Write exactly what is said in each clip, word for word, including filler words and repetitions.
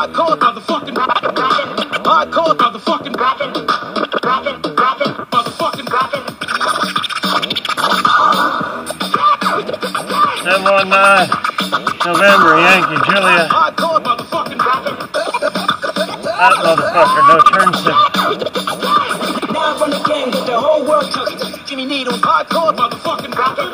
I call about the fucking rocket, rocket. I call about the fucking rocket, rocket, rocket, motherfucking rocket. That one, uh, November Yankee Julia. I call about the fucking rocket. That motherfucker, no turn signal. Now from the game, get the whole world tucked. Jimmy Needle, I call about the fucking rocket.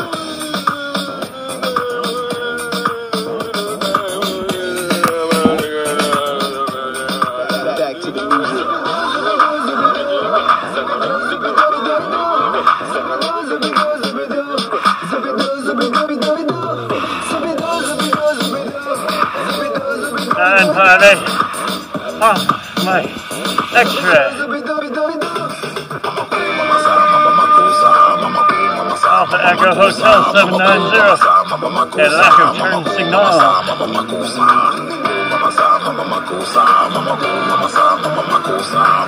And party off my extra. Alpha Echo Hotel seven nine zero. A lack of turn signal.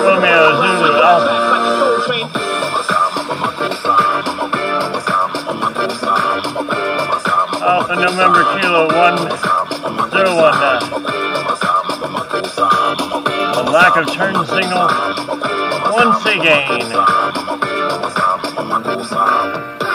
Romeo Zulu Alpha. Alpha November Kilo one zero one nine. Lack of turn signal once again.